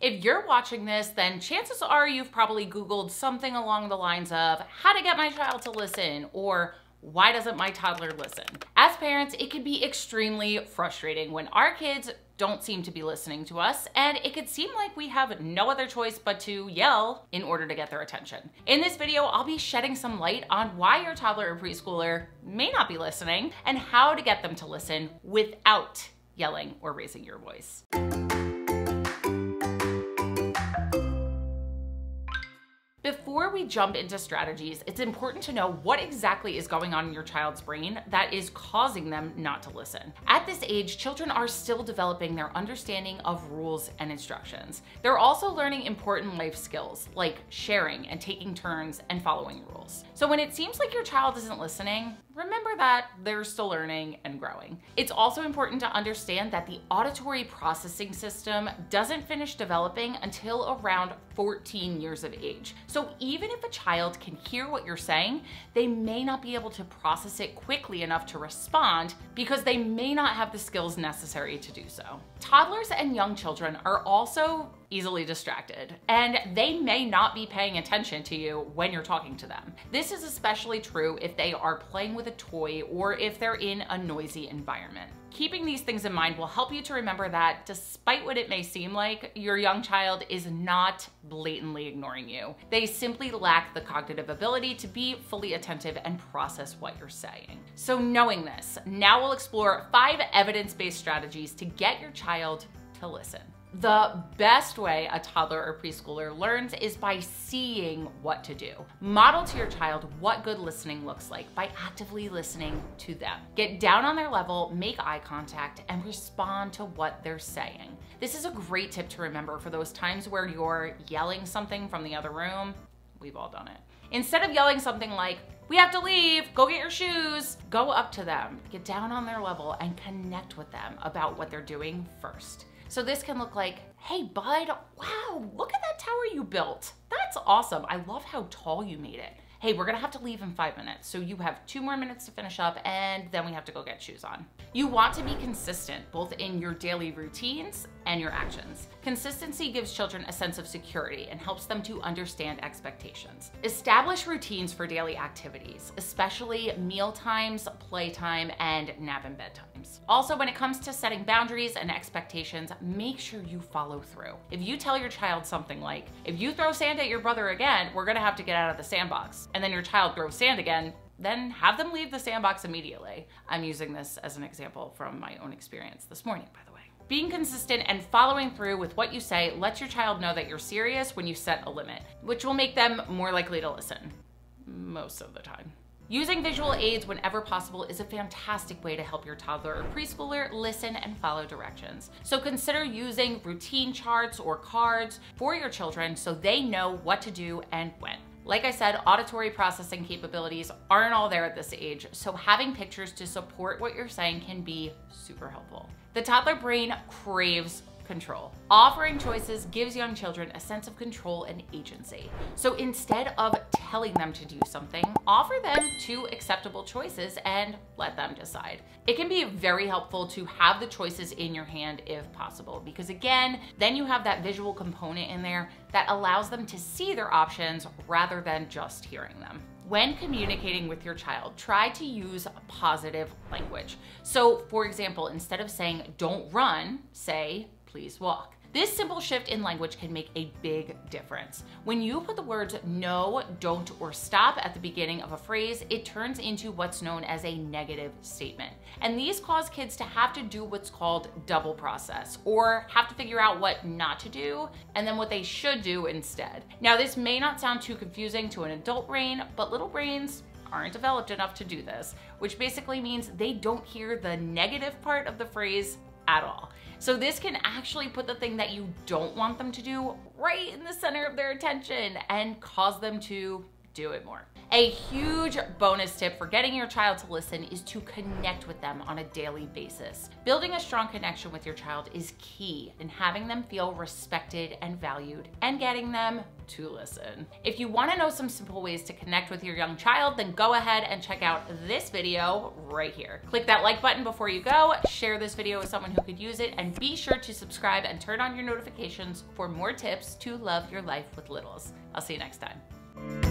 If you're watching this, then chances are you've probably Googled something along the lines of how to get my child to listen, or why doesn't my toddler listen? As parents, it can be extremely frustrating when our kids don't seem to be listening to us, and it could seem like we have no other choice but to yell in order to get their attention. In this video, I'll be shedding some light on why your toddler or preschooler may not be listening and how to get them to listen without yelling or raising your voice. Before we jump into strategies, it's important to know what exactly is going on in your child's brain that is causing them not to listen. At this age, children are still developing their understanding of rules and instructions. They're also learning important life skills like sharing and taking turns and following rules. So when it seems like your child isn't listening, remember that they're still learning and growing. It's also important to understand that the auditory processing system doesn't finish developing until around 14 years of age. So even if a child can hear what you're saying, they may not be able to process it quickly enough to respond because they may not have the skills necessary to do so. Toddlers and young children are also easily distracted, and they may not be paying attention to you when you're talking to them. This is especially true if they are playing with a toy or if they're in a noisy environment. Keeping these things in mind will help you to remember that despite what it may seem like, your young child is not blatantly ignoring you. They simply lack the cognitive ability to be fully attentive and process what you're saying. So knowing this, now we'll explore 5 evidence-based strategies to get your child to listen. The best way a toddler or preschooler learns is by seeing what to do. Model to your child what good listening looks like by actively listening to them. Get down on their level, make eye contact, and respond to what they're saying. This is a great tip to remember for those times where you're yelling something from the other room. We've all done it. Instead of yelling something like, "We have to leave, go get your shoes," go up to them, get down on their level, and connect with them about what they're doing first. So this can look like, "Hey bud, wow, look at that tower you built. That's awesome. I love how tall you made it. Hey, we're gonna have to leave in 5 minutes. So you have 2 more minutes to finish up, and then we have to go get shoes on." You want to be consistent both in your daily routines and your actions. Consistency gives children a sense of security and helps them to understand expectations. Establish routines for daily activities, especially meal times, playtime, and nap and bedtimes. Also, when it comes to setting boundaries and expectations, make sure you follow through. If you tell your child something like, "If you throw sand at your brother again, we're gonna have to get out of the sandbox," and then your child throws sand again, then have them leave the sandbox immediately. I'm using this as an example from my own experience this morning, by the way. Being consistent and following through with what you say lets your child know that you're serious when you set a limit, which will make them more likely to listen, most of the time. Using visual aids whenever possible is a fantastic way to help your toddler or preschooler listen and follow directions. So consider using routine charts or cards for your children so they know what to do and when. Like I said, auditory processing capabilities aren't all there at this age, so having pictures to support what you're saying can be super helpful. The toddler brain craves control. Offering choices gives young children a sense of control and agency. So instead of telling them to do something, offer them 2 acceptable choices and let them decide. It can be very helpful to have the choices in your hand if possible, because again, then you have that visual component in there that allows them to see their options rather than just hearing them. When communicating with your child, try to use positive language. So for example, instead of saying, "Don't run," say, "Please walk." This simple shift in language can make a big difference. When you put the words no, don't, or stop at the beginning of a phrase, it turns into what's known as a negative statement. And these cause kids to have to do what's called double process, or have to figure out what not to do and then what they should do instead. Now, this may not sound too confusing to an adult brain, but little brains aren't developed enough to do this, which basically means they don't hear the negative part of the phrase at all. So this can actually put the thing that you don't want them to do right in the center of their attention and cause them to do it more. A huge bonus tip for getting your child to listen is to connect with them on a daily basis. Building a strong connection with your child is key in having them feel respected and valued and getting them to listen. If you want to know some simple ways to connect with your young child, then go ahead and check out this video right here. Click that like button before you go, share this video with someone who could use it, and be sure to subscribe and turn on your notifications for more tips to love your life with littles. I'll see you next time.